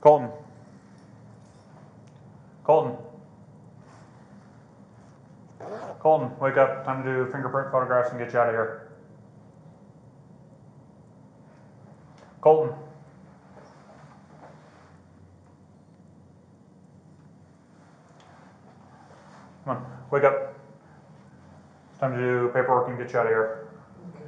Colton. Colton. Colton, wake up. Time to do fingerprint photographs and get you out of here. Colton. Come on, wake up. It's time to do paperwork and get you out of here. Okay.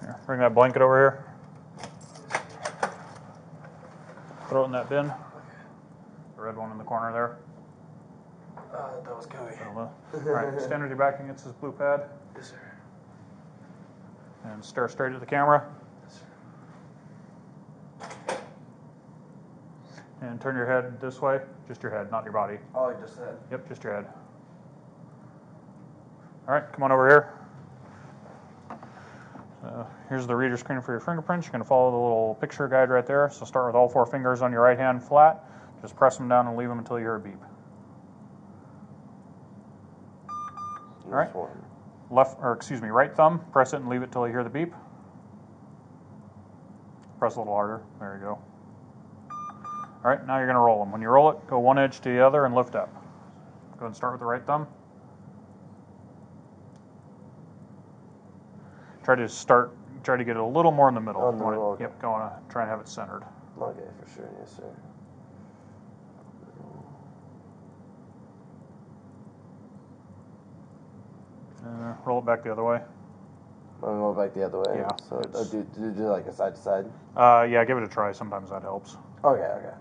Here, bring that blanket over here. Throw it in that bin. The red one in the corner there. That was Cody. Alright, stand with your back against this blue pad. Yes, sir. And stare straight at the camera. Yes, sir. And turn your head this way. Just your head, not your body. Oh, just that? Yep, just your head. Alright, come on over here. Here's the reader screen for your fingerprints. You're going to follow the little picture guide right there. So start with all four fingers on your right hand flat. Just press them down and leave them until you hear a beep. All right. Right thumb. Press it and leave it till you hear the beep. Press a little harder. There you go. All right. Now you're going to roll them. When you roll it, go one edge to the other and lift up. Go ahead and start with the right thumb. Try to get it a little more in the middle. Okay. Yep. Go on. Try and have it centered. Okay, for sure. Yes, sir. Roll it back the other way. Roll it back the other way? Yeah. So do like a side to side? Yeah, give it a try. Sometimes that helps. Okay, okay.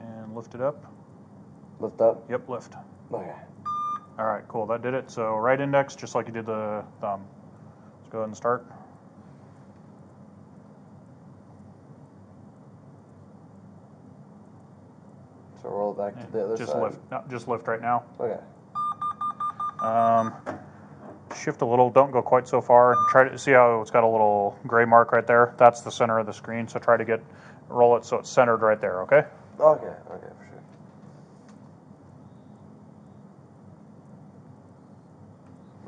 And lift it up. Lift up? Yep, lift. Okay. All right, cool. That did it. So right index, just like you did the thumb. Let's go ahead and start. So roll it back to the other side. Lift. No, just lift right now. Okay. Shift a little. Don't go quite so far. Try to see how it's got a little gray mark right there. That's the center of the screen. So try to roll it so it's centered right there. Okay. Okay. Okay. For sure.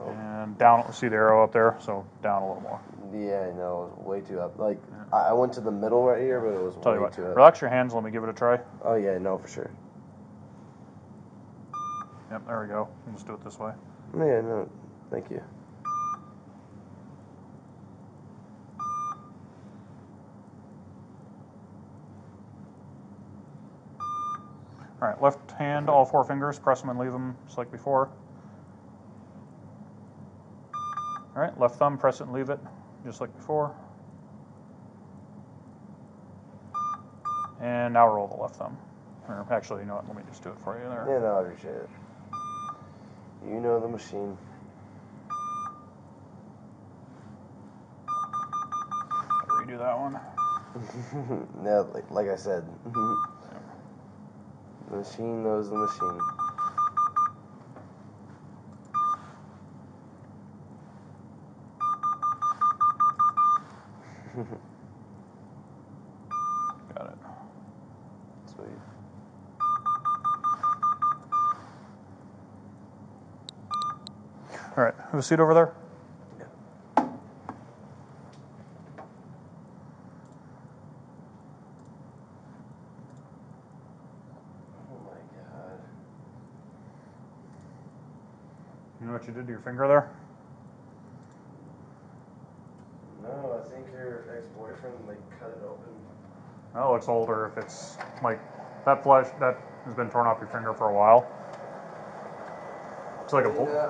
And down. See the arrow up there. So down a little more. Yeah, no, way too up. Like, yeah. I went to the middle right here, but it was way too up. Relax your hands. Let me give it a try. Oh, yeah, no, for sure. Yep, there we go. Let's do it this way. Yeah, no, thank you. All right, left hand, all four fingers. Press them and leave them just like before. All right, left thumb, press it and leave it. Just like before. And now roll the left thumb. Or actually, you know what? Let me just do it for you there. Yeah, no, I appreciate it. You know the machine. Gotta redo that one. No, like I said, the machine knows the machine. Got it. Sweet. All right, have a seat over there. Yeah. Oh my God. You know what you did to your finger there? No, I think your ex-boyfriend cut it open. That looks older. If it's that flesh that has been torn off your finger for a while.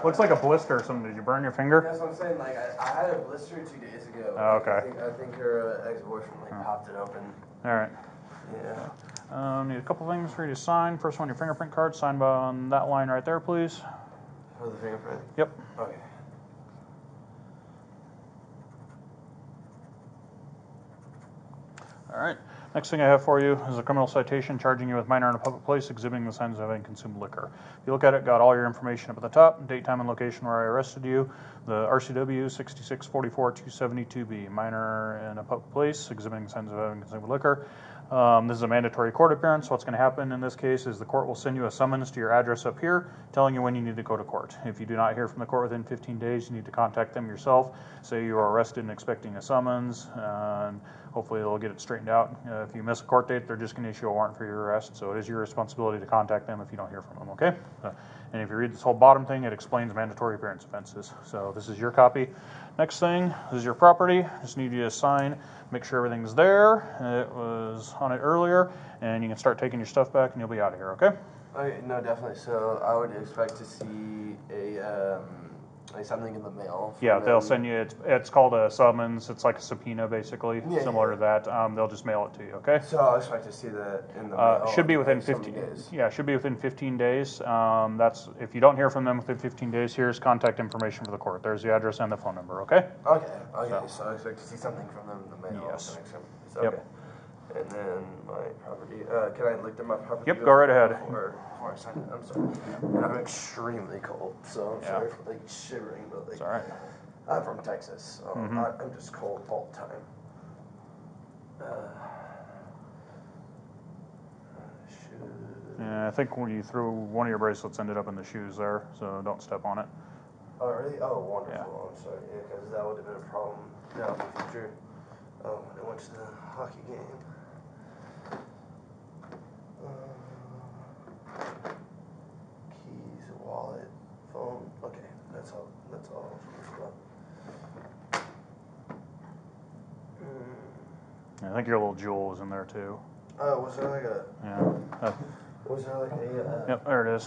Looks like a blister or something. Did you burn your finger? That's what I'm saying. I had a blister 2 days ago. Oh, okay. I think your ex-boyfriend popped it open. All right. Yeah. Need a couple things for you to sign. First one, your fingerprint card. Sign on that line right there, please. For the fingerprint. Yep. Okay. All right, Next thing I have for you is a criminal citation charging you with minor in a public place exhibiting the signs of having consumed liquor. If you look at it, got all your information up at the top, date, time, and location where I arrested you, the RCW 66.44.272B, minor in a public place exhibiting signs of having consumed liquor. This is a mandatory court appearance. What's going to happen in this case is the court will send you a summons to your address up here telling you when you need to go to court. If you do not hear from the court within 15 days, you need to contact them yourself. Say you are arrested and expecting a summons, and hopefully they'll get it straightened out. If you miss a court date, they're just going to issue a warrant for your arrest, so it is your responsibility to contact them if you don't hear from them, okay? And if you read this whole bottom thing, it explains mandatory appearance offenses. So this is your copy. Next thing, this is your property. Just need you to sign, make sure everything's there. It was on it earlier, and you can start taking your stuff back, and you'll be out of here, okay? Okay, no, definitely. So I would expect to see a like something in the mail. Yeah, they'll send you, it's called a summons. It's like a subpoena, basically, yeah, similar to that. They'll just mail it to you, okay? So I'll expect to see that in the mail. Should be within like 15 days. Yeah, should be within 15 days. That's, if you don't hear from them within 15 days, here's contact information for the court. There's the address and the phone number, okay? Okay, so I expect to see something from them in the mail. Yes. Okay. Yep. And then my property. Can I look at my property? Yep, go right ahead. Before I sign it, I'm sorry. And I'm extremely cold, so I'm sorry for like shivering. But like, it's all right. I'm from Texas, so I'm just cold all the time. Yeah, I think when you threw one of your bracelets, ended up in the shoes there, so don't step on it. Oh really? Oh wonderful. Yeah. I'm sorry. Yeah, because that would have been a problem down in the future. When I went to the hockey game. Keys, wallet, phone. Okay, that's all. I think your little jewel was in there too. Was there like a? Yeah. Was there like a? Yep, there it is.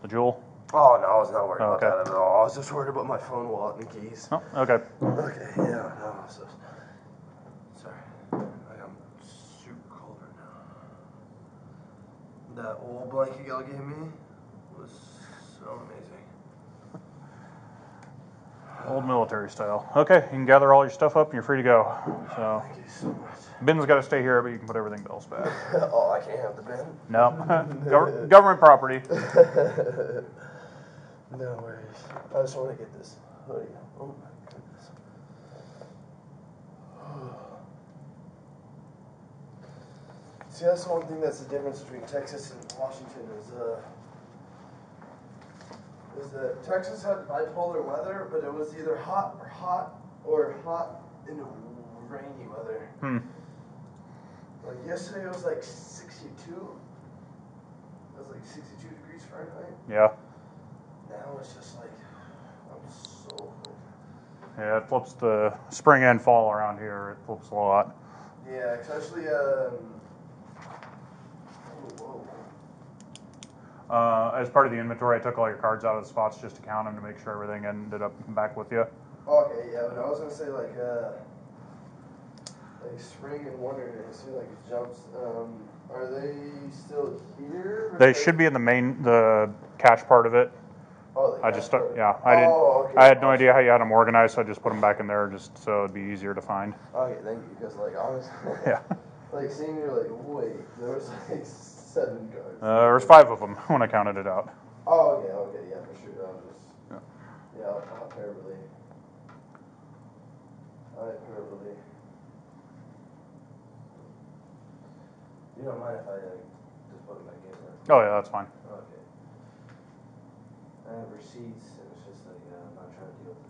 The jewel. Oh no, I was not worried about that at all. I was just worried about my phone, wallet, and keys. Oh, okay. Okay, yeah, no, so sorry. I'm super cold right now. That old blanket y'all gave me was so amazing. Old military style. Okay, you can gather all your stuff up and you're free to go. So, thank you so much. Bin's got to stay here, but you can put everything else back. Oh, I can't have the bin? No. Government property. No worries. I just want to get this. There you go. Oh, my goodness. See, that's one thing that's the difference between Texas and Washington is that Texas had bipolar weather, but it was either hot in rainy weather. Hmm. Like yesterday, it was like 62. It was like 62 degrees Fahrenheit. Yeah. Now it's just like, I'm so cold. Yeah, it flips the spring and fall around here. It flips a lot. Yeah, especially, as part of the inventory, I took all your cards out of the spots just to count them to make sure everything ended up back with you. Okay, yeah, but I was going to say, like spring and winter, it seems like it jumps. Are they still here? They should be in the cash part of it. Oh, I just I had no idea how you had them organized, so I just put them back in there just so it'd be easier to find. Okay, thank you. Because like honestly, like seeing you're like, wait, there was like 7 cards. There was 5 of them when I counted it out. Oh, okay, yeah, for sure. I hyperbole. You don't mind if I just put them back in there? Oh yeah, that's fine. Okay. I have receipts, and it's just like I'm not trying to deal with that.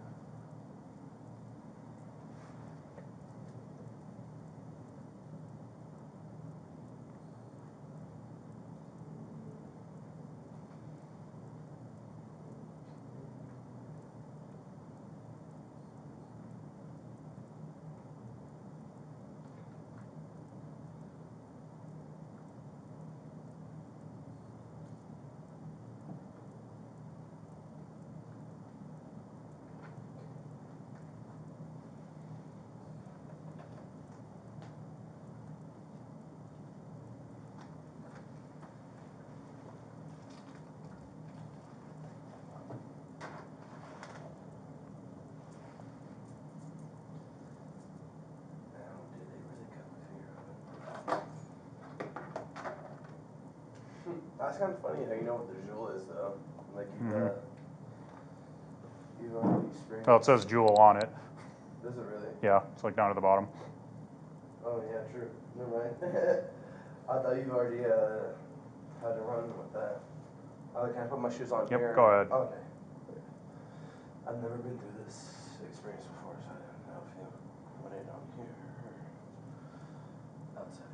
That's kind of funny how you know what the Joule is, though. Like you've already experienced. Oh, it says Joule on it. Does it really? Yeah, it's like down at the bottom. Oh yeah, true. Never mind. I thought you already had to run with that. Oh, can I put my shoes on here? Yep, go ahead. Oh, okay. I've never been through this experience before, so I don't know if you want it on here or outside.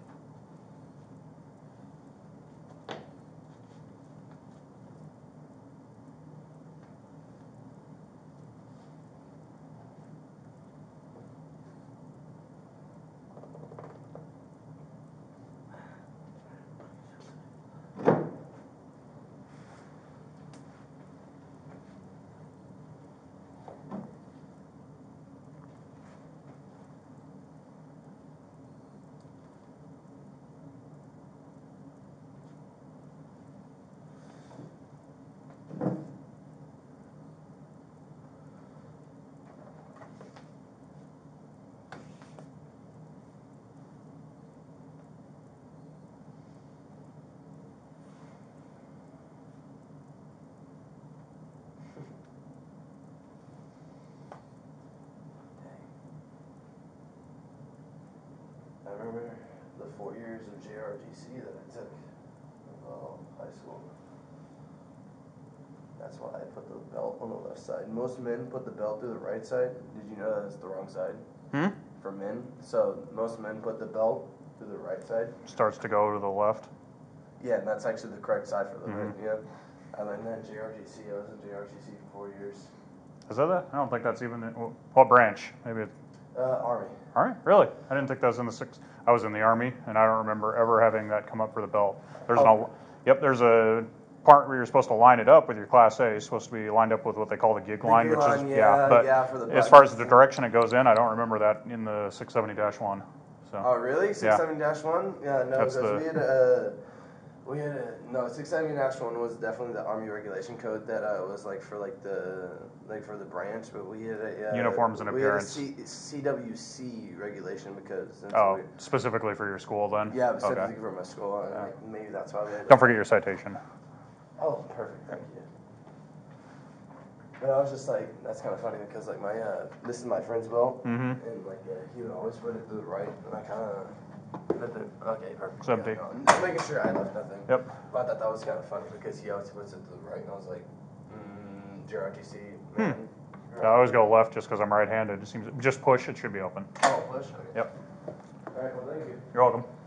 I remember the 4 years of JRGC that I took in high school. That's why I put the belt on the left side. Most men put the belt through the right side. Did you know that it's the wrong side? Hmm? For men. So most men put the belt through the right side. Starts to go to the left? Yeah, and that's actually the correct side for the men. Yeah. I learned that in JRGC. I was in JRGC for 4 years. Is that that? I don't think that's even... What branch? Maybe it's... Army. Army? Really? I didn't think that was in the six. I was in the Army, and I don't remember ever having that come up for the belt. There's no. Yep. There's a part where you're supposed to line it up with your Class A. It's supposed to be lined up with what they call the gig line, which is but as far as the direction it goes in, I don't remember that in the 670-1. So. Oh really? 670-1? Yeah. No, because we had 670-1 was definitely the Army regulation code that was for the branch, but we had a uniforms and appearance. We had a CWC regulation because specifically for your school then. Yeah, specifically for my school. And maybe that's why we had. Don't forget your citation. Oh, perfect. Thank you. But I was just like, that's kind of funny because like my this is my friend's belt, and like he would always put it to the right, and I kind of. Nothing. Okay, perfect. It's empty. Yeah, no, making sure I left nothing. Yep. But I thought that was kind of funny because he always puts it to the right, and I was like, JRGC. I always go left just because I'm right-handed. Just push. It should be open. Oh, push. Okay. Yep. All right. Well, thank you. You're welcome.